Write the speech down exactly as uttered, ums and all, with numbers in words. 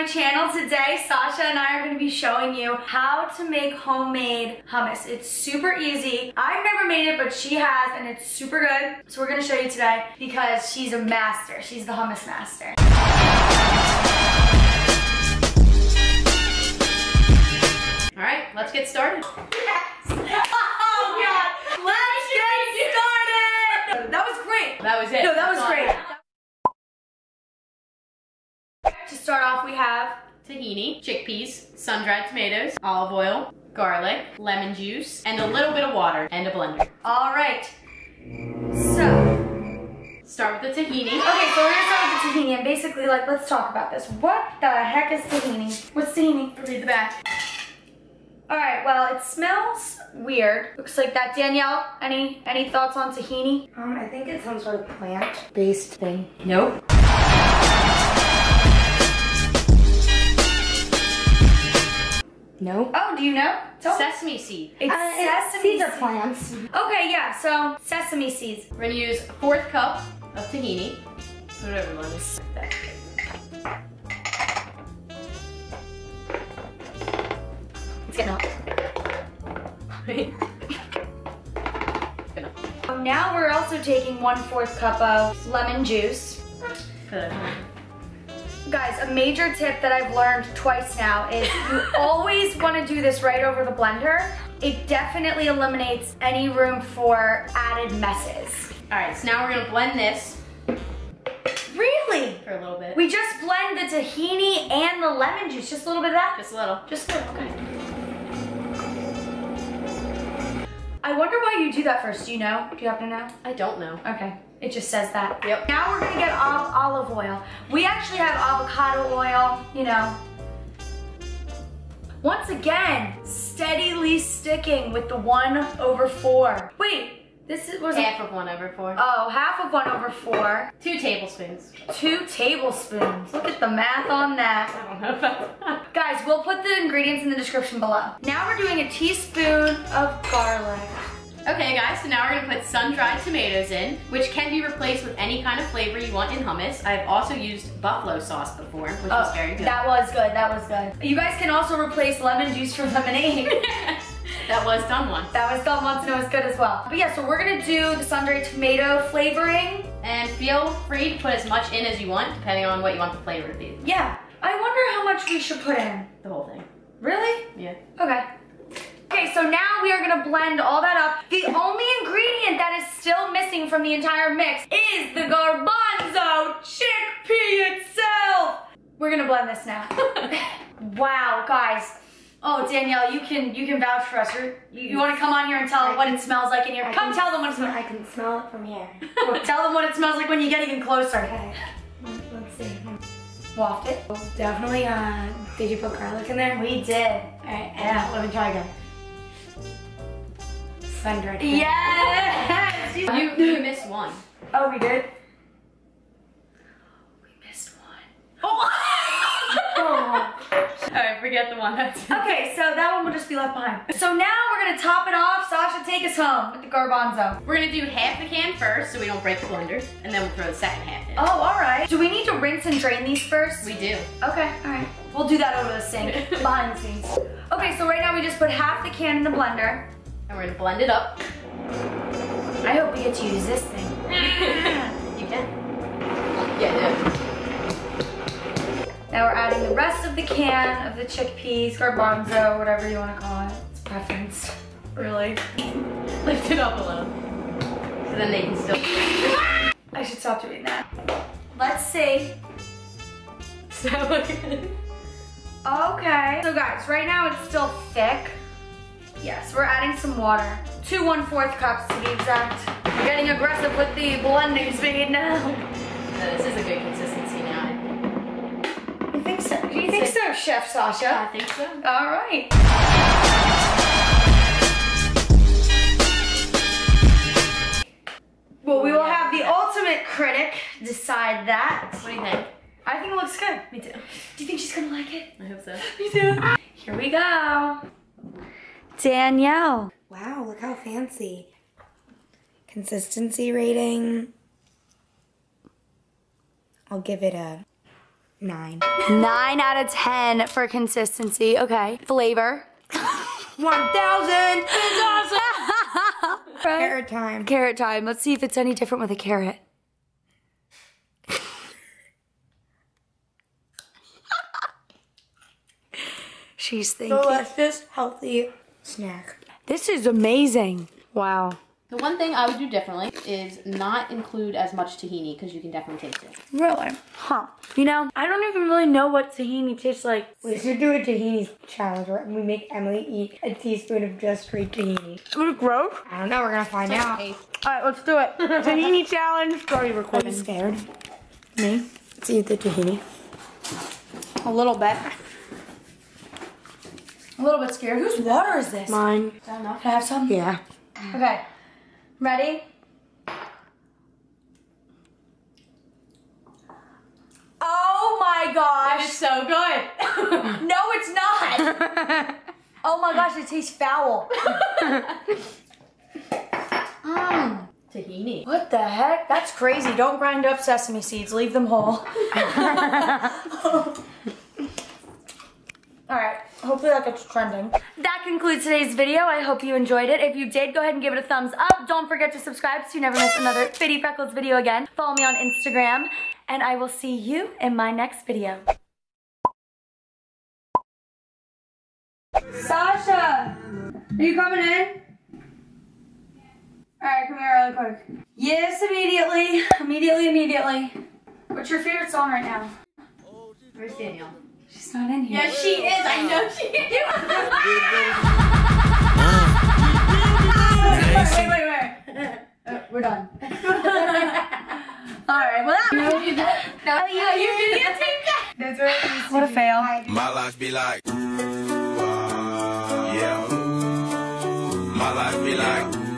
my channel. Today, Sasha and I are going to be showing you how to make homemade hummus. It's super easy. I've never made it, but she has, and it's super good. So we're going to show you today because she's a master. She's the hummus master. All right, let's get started. Yes. Oh, God. Let's get started. That was great. That was it. No, that was great. To start off, we have tahini, chickpeas, sun-dried tomatoes, olive oil, garlic, lemon juice, and a little bit of water, and a blender. All right, so start with the tahini. Okay, so we're gonna start with the tahini, and basically, like, let's talk about this. What the heck is tahini? What's tahini? Read the back. All right, well, it smells weird. Looks like that. Danielle, any any thoughts on tahini? Um, I think it's some sort of plant-based thing. Nope. No. Oh, do you know? Tell sesame seed. It's uh, sesame seeds are plants. Okay, yeah, so sesame seeds. We're gonna use a fourth cup of tahini. Whatever, let me set that. It's getting up. It's getting up. Now we're also taking one fourth cup of lemon juice. Good. Guys, a major tip that I've learned twice now is you always want to do this right over the blender. It definitely eliminates any room for added messes. All right, so now we're gonna blend this. Really? For a little bit. We just blend the tahini and the lemon juice. Just a little bit of that? Just a little. Just a little, okay. I wonder why you do that first. Do you know? Do you happen to know? I don't know. Okay. It just says that. Yep. Now we're gonna get olive oil. We actually have avocado oil, you know. Once again, steadily sticking with the one over four. Wait, this is, was half of one over four. Oh, half of one over four. Two tablespoons. Two tablespoons. Look at the math on that. I don't know about that. Guys, we'll put the ingredients in the description below. Now we're doing a teaspoon of garlic. Okay guys, so now we're gonna put sun-dried tomatoes in, which can be replaced with any kind of flavor you want in hummus. I've also used buffalo sauce before, which oh, was very good. That was good, that was good. You guys can also replace lemon juice for lemonade. That was done once. That was done once and it was good as well. But yeah, so we're gonna do the sun-dried tomato flavoring. And feel free to put as much in as you want, depending on what you want the flavor to be. Yeah, I wonder how much we should put in. The whole thing. Really? Yeah. Okay. Okay, so now we are gonna blend all that up. The only ingredient that is still missing from the entire mix is the garbanzo chickpea itself. We're gonna blend this now. Wow, guys. Oh, Danielle, you can you can vouch for us. You're, you you want to come on here and tell them what it smells like in here? Come tell them what it smells like. I can smell it from here. Well, tell them what it smells like when you get even closer. Okay, let's see. Waft it. Definitely, uh, did you put garlic in there? We did. All right, yeah, let me try again. Sun-dried. Yes! you, you missed one. Oh, we did? We missed one. Oh! Oh. All right, forget the one. Okay, so that one will just be left behind. So now we're gonna top it off. Sasha, take us home with the garbanzo. We're gonna do half the can first so we don't break the blender, and then we'll throw the second half in. Oh, all right. Do we need to rinse and drain these first? We do. Okay, all right. We'll do that over the sink, behind the scenes. Okay, so right now we just put half the can in the blender. And we're gonna blend it up. I hope we get to use this thing. You can. Yeah, no. Now we're adding the rest of the can of the chickpeas, garbanzo, whatever you wanna call it. It's preference, really. Lift it up a little. So then they can still. I should stop doing that. Let's see. So okay. So guys, right now it's still thick. Yes, we're adding some water. Two one-fourth cups to be exact. We're getting aggressive with the blending speed now. No, this is a good consistency now. You think so? Do you think so, so, Chef Sasha? Yeah, I think so. All right. Well, we will have the ultimate critic decide that. What do you think? I think it looks good. Me too. Do you think she's gonna like it? I hope so. Me too. Here we go. Danielle. Wow, look how fancy. Consistency rating. I'll give it a Nine. Nine out of ten for consistency. Okay. Flavor. One thousand. It's awesome. Carrot time. Carrot time. Let's see if it's any different with a carrot. She's thinking. Delicious, healthy snack. This is amazing. Wow. The one thing I would do differently is not include as much tahini because you can definitely taste it. Really? Huh. You know, I don't even really know what tahini tastes like. We should do a tahini challenge where we make Emily eat a teaspoon of just straight tahini. Would it grow? I don't know. We're going to find out. All right, let's do it. Tahini challenge. Sorry, recording. I'm scared. Me? Let's eat the tahini. A little bit. A little bit scared. Whose water is this? Mine. Is that enough? Can I have some? Yeah. Okay. Ready? Oh my gosh. It is so good. No, it's not. Oh my gosh, it tastes foul. mm. Tahini. What the heck? That's crazy. Don't grind up sesame seeds. Leave them whole. All right. Hopefully that gets trending. That concludes today's video. I hope you enjoyed it. If you did, go ahead and give it a thumbs up. Don't forget to subscribe so you never miss another Fitty Freckles video again. Follow me on Instagram, and I will see you in my next video. Sasha, are you coming in? All right, come here really quick. Yes, immediately, immediately, immediately. What's your favorite song right now? Where's Danielle? She's not in here. Yeah, she is. I know she is. Wait, wait, wait. Uh, we're done. All right. Well, that. No, you didn't. No, you didn't take that. That's right. What a fail. My life be like. Ooh, uh, yeah. Ooh, my life be like.